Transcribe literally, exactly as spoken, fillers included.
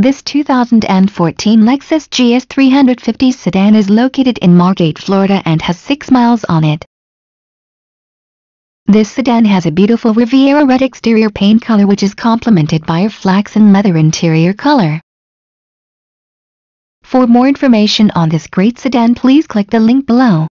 This two thousand fourteen Lexus G S three fifty sedan is located in Margate, Florida and has six miles on it. This sedan has a beautiful Riviera Red exterior paint color which is complemented by a Flaxen leather interior color. For more information on this great sedan, please click the link below.